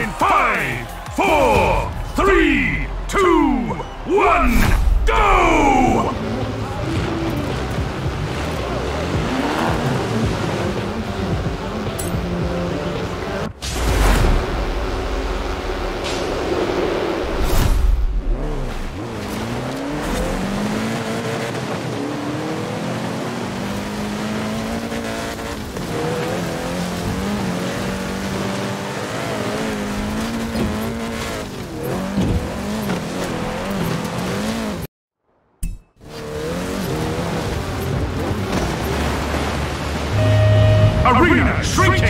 in 5, 4, 3, 2, 1, go! Arena shrinking!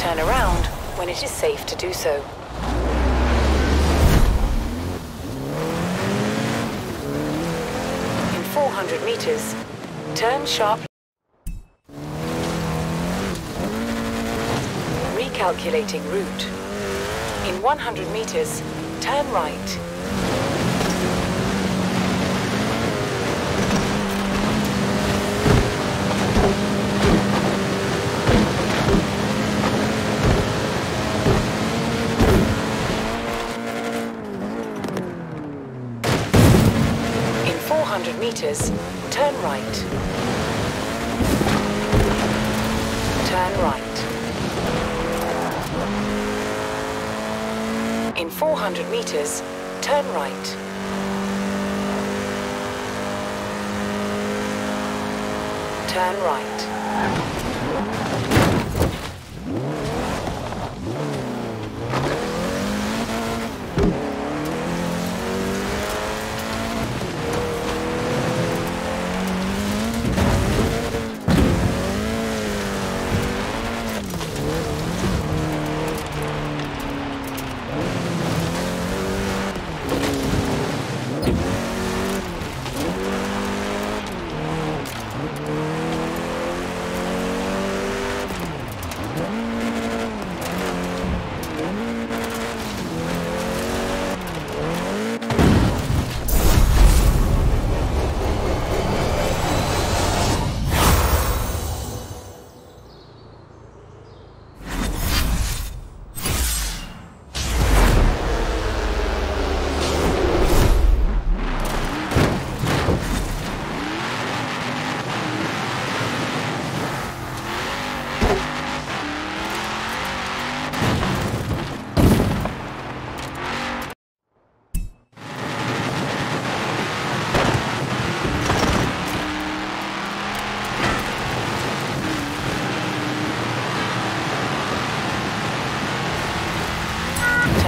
Turn around when it is safe to do so. In 400 meters, turn sharply. Calculating route. In 100 meters, turn right. In 400 meters, turn right. Turn right. In 400 meters, turn right. Turn right.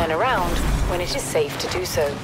Around when it is safe to do so.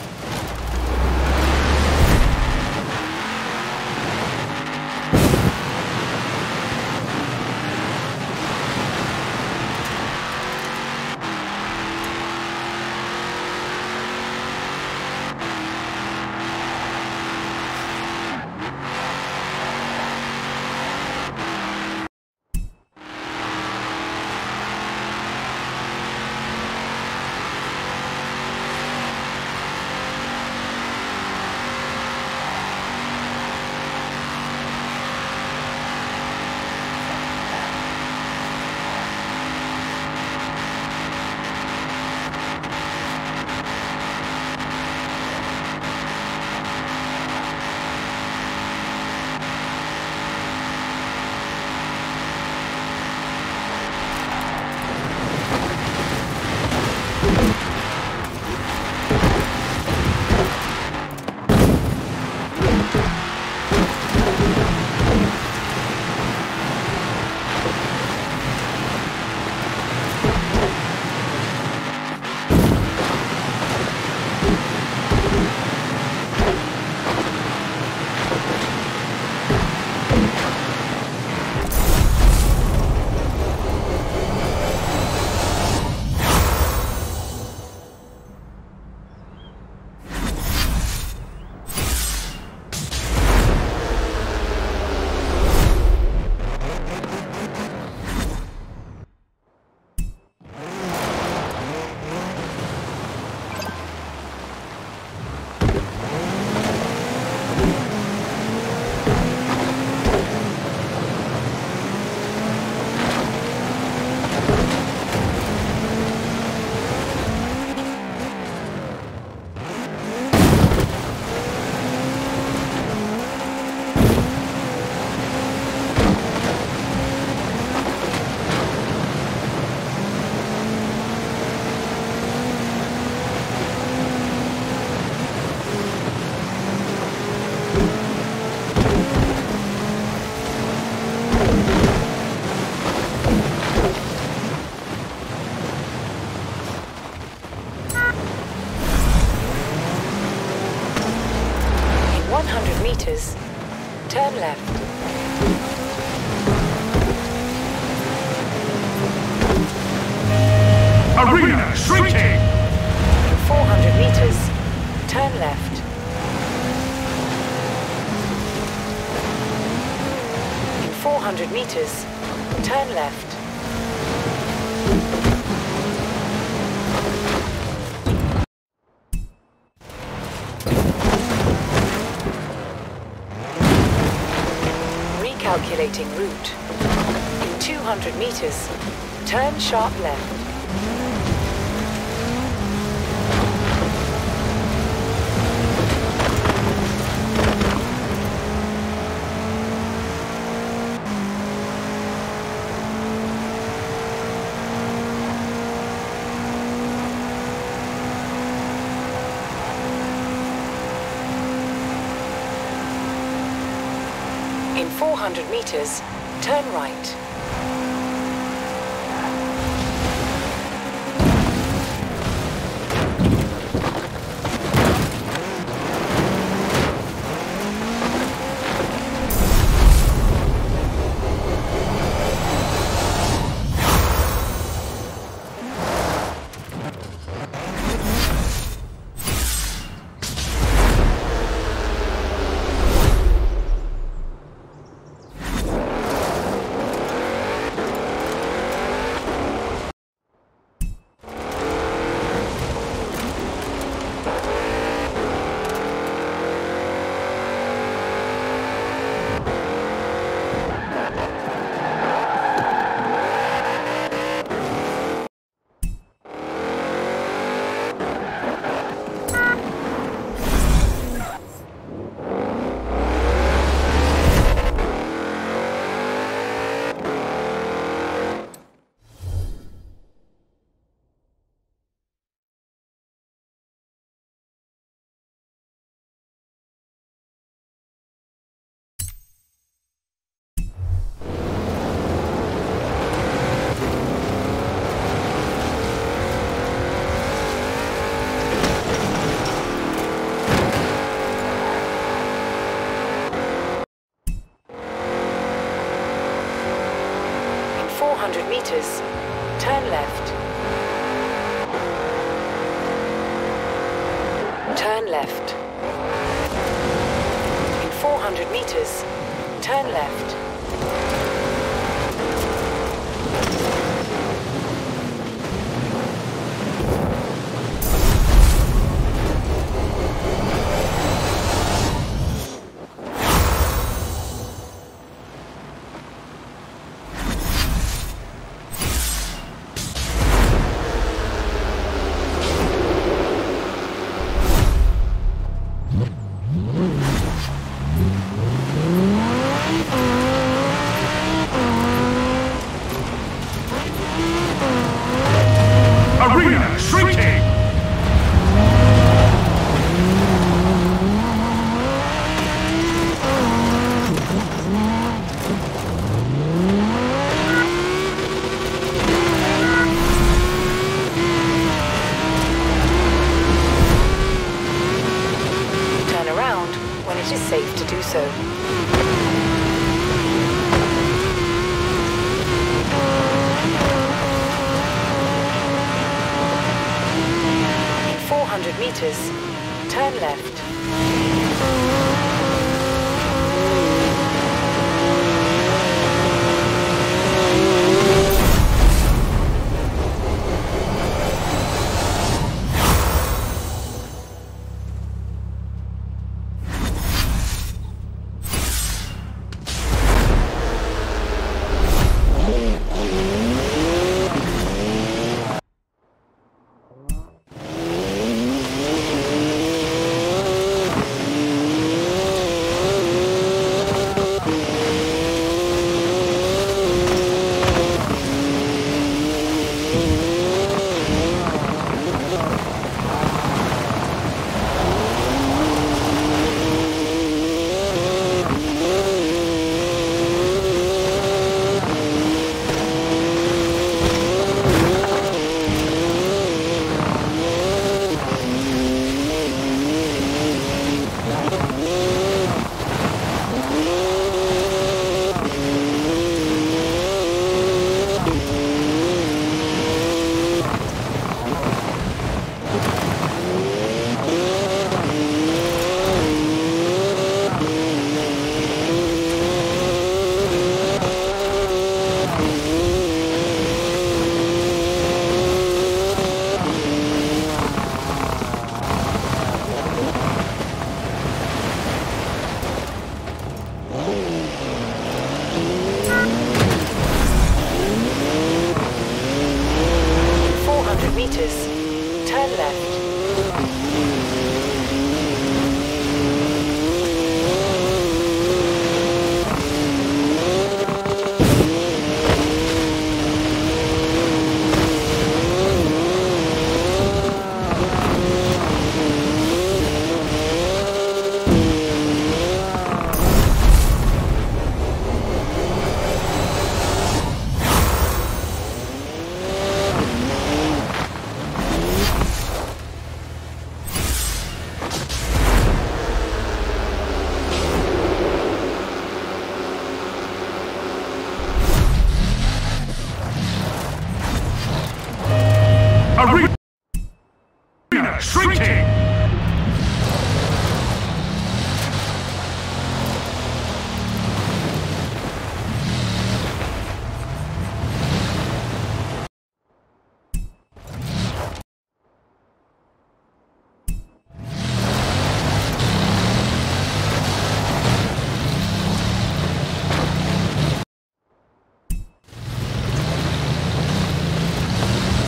meters. Turn left. Arena shrinking! 400 meters. Turn left. In 400 meters, turn left. Recalculating route. In 200 meters, turn sharp left. In 400 meters, turn right. Meters, turn left. Turn left. In 400 meters, turn left. It is safe to do so. In 400 meters, turn left. exits. Turn left.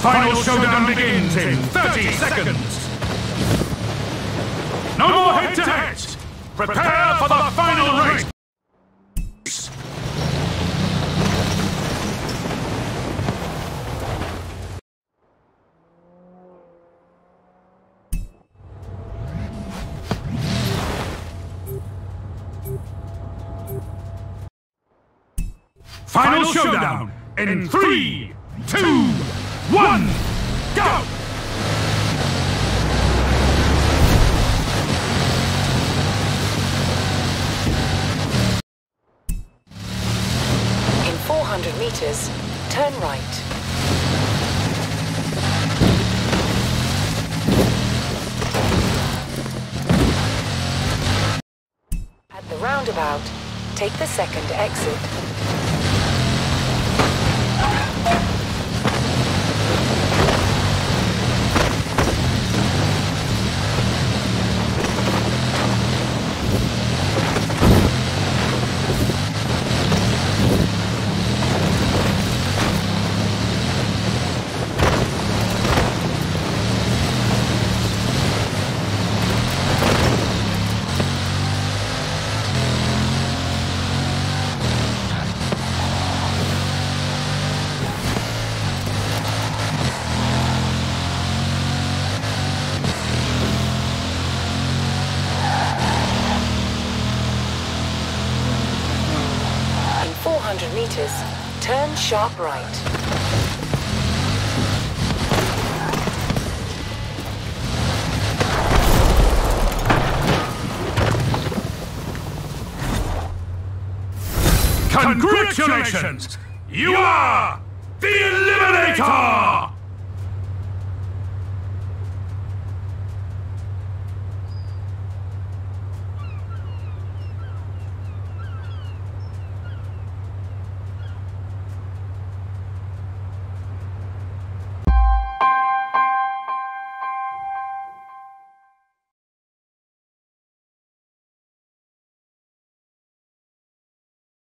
Final showdown begins in 30 seconds. No more head-to-heads. Prepare for the final race. Final showdown in 3, 2, 1, go! In 400 meters, turn right. At the roundabout, take the second exit. Meters, turn sharp right. Congratulations! You are the Eliminator!